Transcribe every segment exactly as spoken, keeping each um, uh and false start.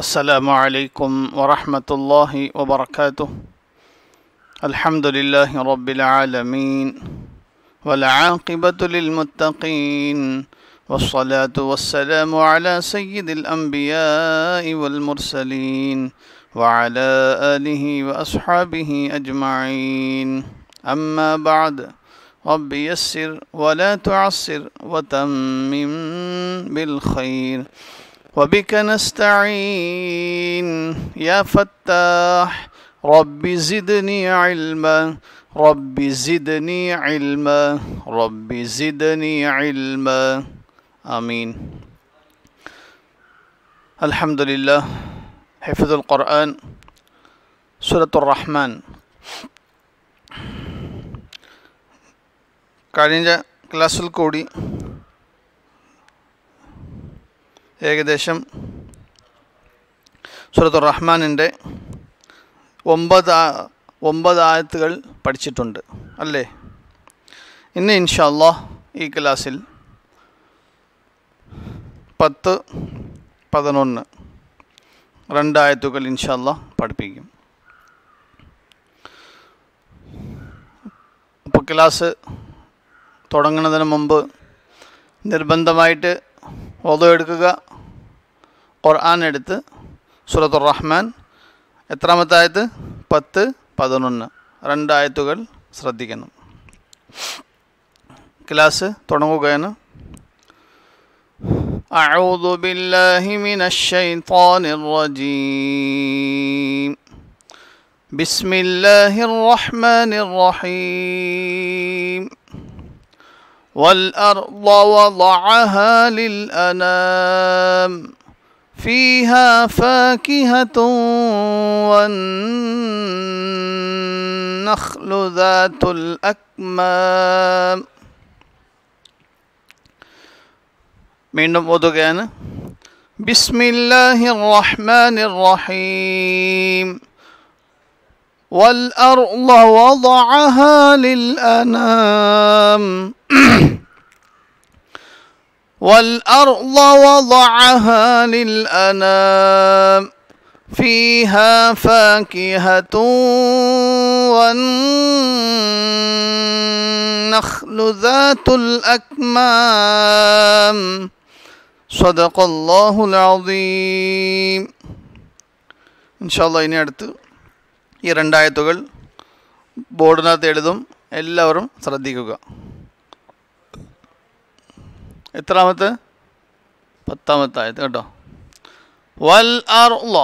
अस्सलामु अलैकुम वरहमतुल्लाहि वबरकातुह। अल्हम्दुलिल्लाहि रब्बिल आलमीन वल आक़िबतु लिल मुत्तक़ीन वस्सलातु वस्सलामु अला सय्यिदिल अंबियाइ वल मुरसलीन व अला आलिहि व अस्हाबिहि अजमाइन। अम्मा बाद, रब्बि यस्सिर वला तुअस्सिर वतम्मिम बिल खैर वबिक नस्तईन या फत्ताह रब्बि ज़िदनी इल्मा रब्बि ज़िदनी इल्मा रब्बि ज़िदनी इल्मा। आमीन। अल्हम्दुलिल्लाह। हिफ़्ज़ुल क़ुरआन, सूरतुर रहमान കഴിഞ്ഞ ക്ലാസ്സിൽ കൂടി ഏകദേശം സൂറത്തുർ റഹ്മാനിൻ്റെ ഒമ്പത് ഒമ്പത് ആയത്തുകൾ പഠിച്ചിട്ടുണ്ട് അല്ലേ? ഇന്ന് ഇൻഷാ അല്ലാഹ് ഈ ക്ലാസ്സിൽ പത്ത് പതിനൊന്ന് രണ്ടായത്തുകൾ ഇൻഷാ അല്ലാഹ് പഠിപ്പിക്കും. അപ്പോൾ ക്ലാസ് തുടങ്ങുന്നതിന് മുമ്പ് നിർബന്ധമായിട്ട് ഓദോ എടുക്കുക. ഖുർആൻ എടുത്ത് സൂറത്തുർ റഹ്മാൻ എത്രാമത്തെ ആയത്ത്? പത്ത് പതിനൊന്ന്, രണ്ടായത്തുകൾ ശ്രദ്ധിക്കണം. ക്ലാസ് തുടങ്ങുകയാണ്. അഊദു ബില്ലാഹി മിനശ് ശൈത്വാനിർ റജീം. ബിസ്മില്ലാഹിർ റഹ്മാനിർ റഹീം. وَالْأَرْضَ وَضَعَهَا لِلْأَنَامِ فِيهَا فَاكِهَةٌ وَالنَّخْلُ ذَاتُ الْأَكْمَامِ. വീണ്ടും ഓതുകയാണ്. ബിസ്മില്ലാഹിർ റഹ്മാനിർ റഹീം. وَالْأَرْضَ وَضَعَهَا لِلْأَنَامِ وَالْأَرْضَ وَضَعَهَا لِلْأَنَامِ فِيهَا فَاكِهَةٌ وَالنَّخْلُ ذَاتُ الْأَكْمَامِ. صدق الله العظيم. ഇൻഷാല്ലാ ഇനി അടുത്ത് ഈ രണ്ടായത്തുകൾ ബോർഡിനകത്ത് എഴുതും. എല്ലാവരും ശ്രദ്ധിക്കുക. എത്രാമത്തെ? പത്താമത്തെ ആയത് കേട്ടോ. വൽ അർള,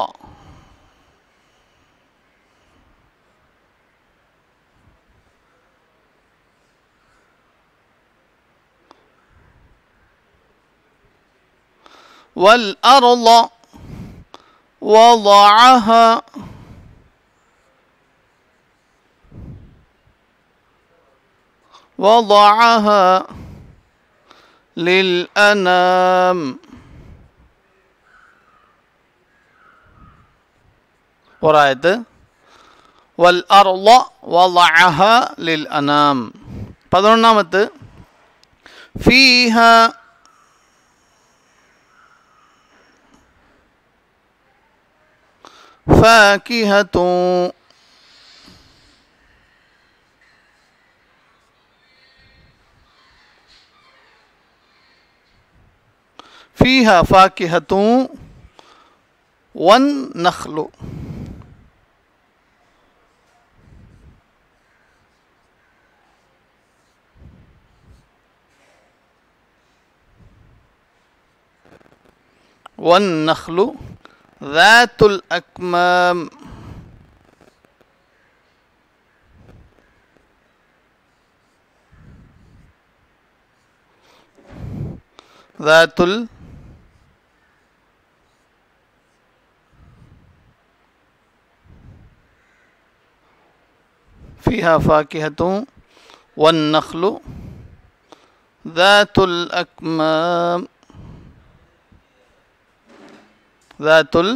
വൽ അർള വദഅഹ വദഅഹ للأنام. وراء والأرض وضعها للأنام. فضلنا فيها فاكهة فيها فاكهة والنخل والنخل ذات الأكمام. ذات ال فيها فاكهة والنخل ذات الأكمام ذات ال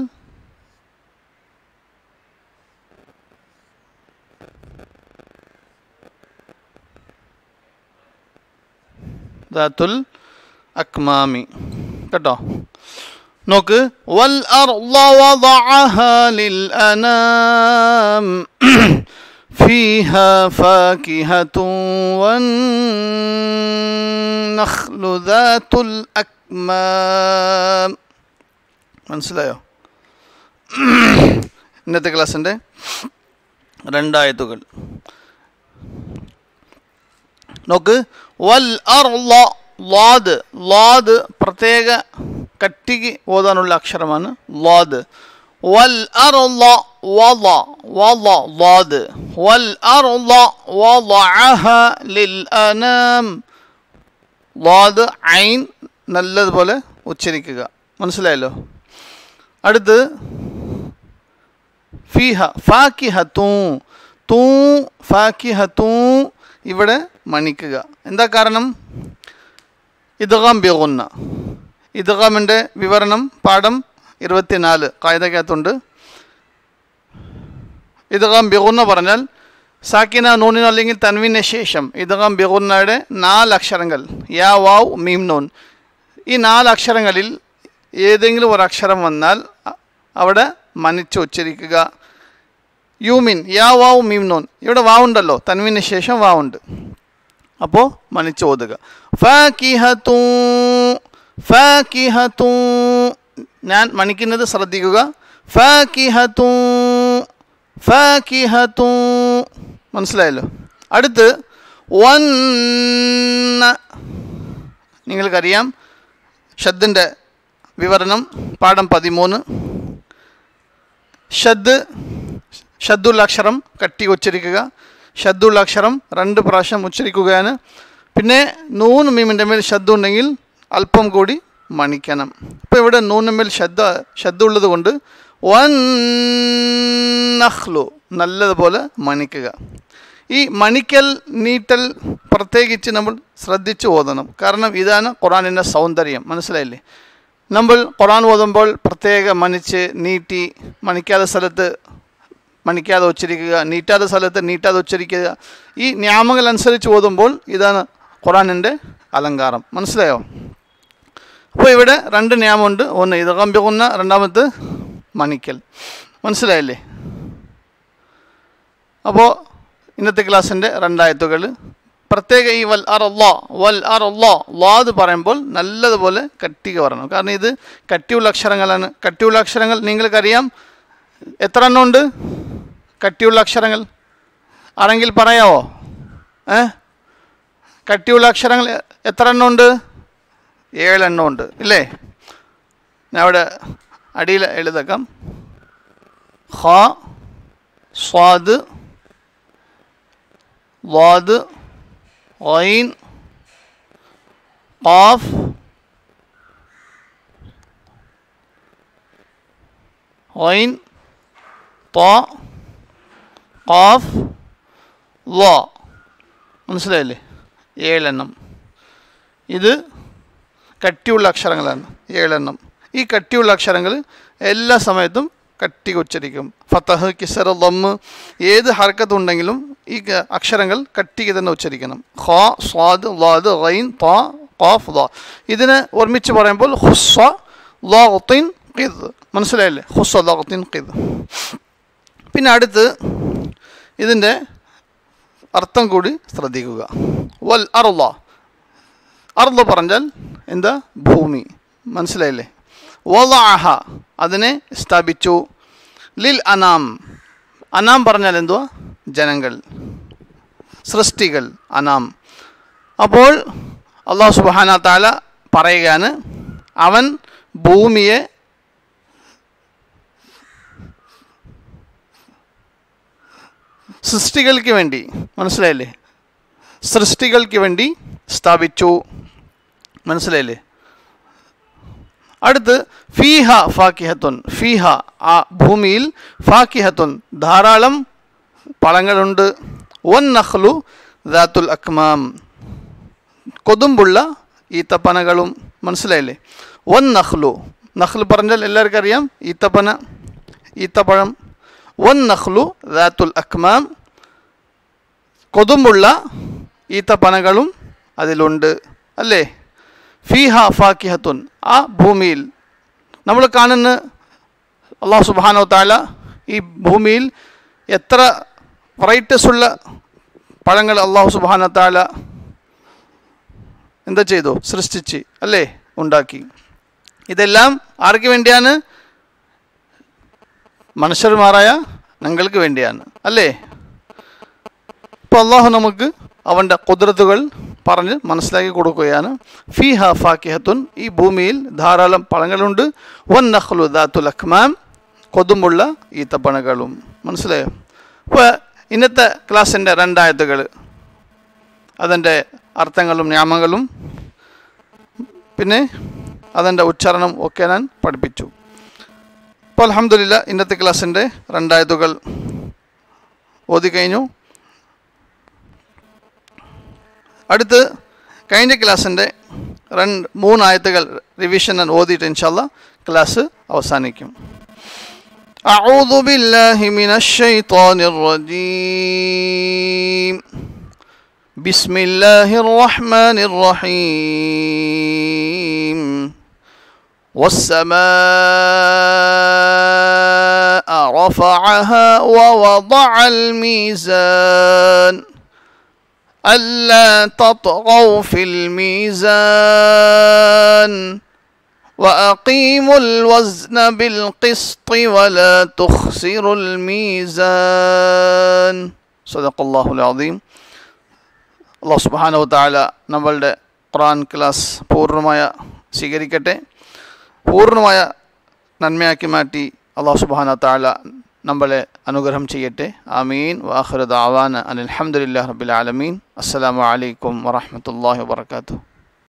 ذات الأكمام. കേട്ടോ. നോക്ക് വൽ അർള വദഅഹാ ലിൽ അനാം ഫീഹാ ഫാകിഹത്തുൻ വൻ നഖ്ലു ദാതുൽ അക്മാം. മനസ്സിലായോ? ഇന്നത്തെ ക്ലാസ്സിൻ്റെ രണ്ടായത്തുകൾ നോക്ക്. വൽ അർള ലാദ്, ലാദ് പ്രത്യേക കട്ടിക്ക് ഓതാനുള്ള അക്ഷരമാണ് ലാദ്. വൽ അർള വള, വള ലാദ്. വൽ അർള വളഅഹ ലിൽ അനാം, ലാദ് ഐൻ നല്ലതുപോലെ ഉച്ചരിക്കുക. മനസ്സിലായല്ലോ? അടുത്ത് ഫീഹ ഫാകിഹത്തു, തൂ ഫാകിഹത്തു ഇവിടെ മണിക്കുക. എന്താ കാരണം? ഇദ്ഗാം ബിഗുന്ന. ഇദ്ഗാമിൻ്റെ വിവരണം പാഠം ഇരുപത്തിനാല് കായികത്തുണ്ട്. ഇദ്ഗാം ബിഗുന്ന പറഞ്ഞാൽ സാക്കിന നൂനിന് അല്ലെങ്കിൽ തൻവീന് ശേഷം ഇദ്ഗാം ബിഗുന്നയുടെ നാല് അക്ഷരങ്ങൾ യാ വാവ് മീം നൂൻ, ഈ നാല് അക്ഷരങ്ങളിൽ ഏതെങ്കിലും ഒരു അക്ഷരം വന്നാൽ അവിടെ മണിച്ച് ഉച്ചരിക്കുക. യൂമിൻ യാ വാവ് മീം നൂൻ, ഇവിടെ വാവുണ്ടല്ലോ, തൻവീന് ശേഷം വാവുണ്ട്, അപ്പോൾ മണിച്ച് ഓതുക. ഫാകിഹത്തു ഫാകിഹത്തു, ഞാൻ മണിക്കുന്നത് ശ്രദ്ധിക്കുക. ഫാകിഹത്തു ഫാകിഹത്തു. മനസ്സിലായല്ലോ? അടുത്ത് വന്ന, നിങ്ങൾക്കറിയാം ഷദ്ദിൻ്റെ വിവരണം പാഠം പതിമൂന്ന്. ഷദ്, ഷദ്ദുള്ള അക്ഷരം കട്ടി ഉച്ചരിക്കുക. ഷദ്ദുള്ള അക്ഷരം രണ്ട് പ്രാവശ്യം ഉച്ചരിക്കുകയാണ്. പിന്നെ നൂൻ മീമിൻ്റെ മേൽ ഷദ്ദ് ഉണ്ടെങ്കിൽ അല്പം കൂടി മണിക്കണം. ഇപ്പോൾ ഇവിടെ നൂനിൻ്റെ മേൽ ഷദ്ദ ഷദ്ദ് ഉള്ളത് കൊണ്ട് വൻ നഖ്ലു നല്ലതുപോലെ മണിക്കുക. ഈ മണിക്കൽ നീട്ടൽ പ്രത്യേകിച്ച് നമ്മൾ ശ്രദ്ധിച്ച് ഓതണം, കാരണം ഇതാണ് ഖുർആനിൻ്റെ സൗന്ദര്യം. മനസ്സിലായില്ലേ? നമ്മൾ ഖുർആൻ ഓതുമ്പോൾ പ്രത്യേക മണിച്ച് നീട്ടി, മണിക്കാത്ത സ്ഥലത്ത് മണിക്കാതെ ഉച്ചരിക്കുക, നീട്ടാതെ സ്ഥലത്ത് നീട്ടാതെ ഉച്ചരിക്കുക. ഈ നിയമങ്ങൾ അനുസരിച്ച് ഓതുമ്പോൾ ഇതാണ് ഖുർആനിൻ്റെ അലങ്കാരം. മനസ്സിലായോ? അപ്പോൾ ഇവിടെ രണ്ട് നിയമമുണ്ട്, ഒന്ന് ഇദ്ഗാം ബിഗുന്ന, രണ്ടാമത്തെ മണിക്കൽ. മനസ്സിലായില്ലേ? അപ്പോൾ ഇന്നത്തെ ക്ലാസ്സിൻ്റെ രണ്ടായത്തുകൾ പ്രത്യേക ഈ വൽ അർളാ വൽ അർളാ ലാദ് പറയുമ്പോൾ നല്ലതുപോലെ കട്ടിക പറയണം, കാരണം ഇത് കട്ടിയുള്ള അക്ഷരങ്ങളാണ്. കട്ടിയുള്ള അക്ഷരങ്ങൾ നിങ്ങൾക്കറിയാം എത്ര എണ്ണം ഉണ്ട് കട്ടിയുള്ള അക്ഷരങ്ങൾ? ആണെങ്കിൽ പറയാമോ? ഏ കട്ടിയുള്ള അക്ഷരങ്ങൾ എത്ര എണ്ണം ഉണ്ട്? ഏഴെണ്ണം ഉണ്ട് ഇല്ലേ? ഞാൻ അവിടെ അടിയിൽ എഴുതക്കാം. ഖ, സ്വാദ്, വാദ്, ഐൻ, ഖാഫ്, ഐൻ, താ, ഖാഫ്, വാ. മനസ്സിലായില്ലേ? ഏഴെണ്ണം. ഇത് കട്ടിയുള്ള അക്ഷരങ്ങളാണ് ഏഴെണ്ണം. ഈ കട്ടിയുള്ള അക്ഷരങ്ങൾ എല്ലാ സമയത്തും കട്ടി ഉച്ചരിക്കും. ഫതഹ്, കിസർ, ദമ്മ് ഏത് ഹർക്കത്തുണ്ടെങ്കിലും ഈ അക്ഷരങ്ങൾ കട്ടിക്ക് തന്നെ ഉച്ചരിക്കണം. ഖാ, സ്വാദ്, ളാദ്, ഗൈൻ, താ, ഖാഫ്, ദാ ഇതിനെ ഒരുമിച്ച് പറയുമ്പോൾ ഹുസ്സ ളാത്തിൻ ഖിദ്. മനസ്സിലായില്ലേ? ഹുസ്സ ളാത്തിൻ ഖിദ്. പിന്നെ അടുത്ത് ഇതിൻ്റെ അർത്ഥം കൂടി ശ്രദ്ധിക്കുക. വൽ അർള, അർള പറഞ്ഞാൽ എന്താ? ഭൂമി. മനസ്സിലായില്ലേ? വളഅഹ അതിനെ സ്ഥാപിച്ചു. ലിൽ അനാം, അനാം പറഞ്ഞാൽ എന്തുവാ? ജനങ്ങൾ, സൃഷ്ടികൾ, അനാം. അപ്പോൾ അല്ലാഹു സുബ്ഹാന തആല പറയുകയാണ് അവൻ ഭൂമിയെ സൃഷ്ടികൾക്ക് വേണ്ടി, മനസ്സിലായില്ലേ, സൃഷ്ടികൾക്ക് വേണ്ടി സ്ഥാപിച്ചു. മനസ്സിലായില്ലേ? അടുത്ത് ഫീഹ ഫാക്കിഹത്തുൻ, ഫീഹ ആ ഭൂമിയിൽ, ഫാക്കിഹത്തുൻ ധാരാളം പഴങ്ങളുണ്ട്. വൻ നഖ്ലു ദാത്തുൽ അക്മാം കൊതുമ്പുള്ള ഈത്തപ്പനകളും. മനസ്സിലായില്ലേ? വൻ നഖ്ലു, നഖ്ൽ പറഞ്ഞാൽ എല്ലാവർക്കും അറിയാം ഈത്തപ്പന, ഈത്തപ്പഴം. വൻ നഖ്ലു ദാത്തുൽ അക്മാം കൊതുമ്പുള്ള ഈത്തപ്പനകളും അതിലുണ്ട് അല്ലേ? ഫീഹ ഫാക്കിഹത്തുൻ ആ ഭൂമിയിൽ നമ്മൾ കാണുന്ന അല്ലാഹു സുബ്ഹാനഹു വതആല ഈ ഭൂമിയിൽ എത്ര വെറൈറ്റീസ് ഉള്ള പഴങ്ങൾ അല്ലാഹു സുബ്ഹാനഹു വതആല എന്താ ചെയ്തു സൃഷ്ടിച്ചു അല്ലേ ഉണ്ടാക്കി ഇതെല്ലാം ആർക്ക് വേണ്ടിയാണ് മനുഷ്യന്മാരായ നിങ്ങൾക്ക് വേണ്ടിയാണ് അല്ലേ അപ്പോൾ അല്ലാഹു നമുക്ക് അവന്റെ ഖുദ്റത്തുകൾ പറഞ്ഞു മനസ്സിലാക്കി കൊടുക്കുകയാണ് ഫീഹാ ഫാകിഹത്തുൻ ഈ ഭൂമിയിൽ ധാരാളം പഴങ്ങളുണ്ട് വൻ നഖ്ലു ദാതുൽ അക്മാം കൊതുമ്പുള്ള ഈത്തപ്പഴങ്ങളും മനസ്സിലായോ അപ്പോൾ ഇന്നത്തെ ക്ലാസ്സിൻ്റെ രണ്ട് ആയത്തുകൾ അതിൻ്റെ അർത്ഥങ്ങളും നിയമങ്ങളും പിന്നെ അതിൻ്റെ ഉച്ചാരണം ഒക്കെ ഞാൻ പഠിപ്പിച്ചു അപ്പോൾ അൽഹംദുലില്ലാ ഇന്നത്തെ ക്ലാസ്സിൻ്റെ രണ്ട് ആയത്തുകൾ ഓതി കഴിഞ്ഞു അടുത്ത കഴിഞ്ഞ ക്ലാസ്സിൻ്റെ രണ്ട് മൂന്ന് ആയത്തുകൾ റിവിഷൻ ഞാൻ ഓതിയിട്ട് ഇൻഷാല്ലാ ക്ലാസ് അവസാനിക്കും أعوذ بالله من الشيطان الرجيم بسم الله الرحمن الرحيم والسماء رفعها ووضع الميزان ألا تطغوا في الميزان وأقيموا الوزن بالقسط ولا تخسروا الميزان صدق الله العظيم الله سبحانه وتعالى نمبر قرآن كلاس بورنمايا سيغريكتة بورنمايا ننمياكي ماتي الله سبحانه وتعالى نمبر أنوغرهم شيئتة آمين وآخر دعوانا أن الحمد لله رب العالمين السلام عليكم ورحمة الله وبركاته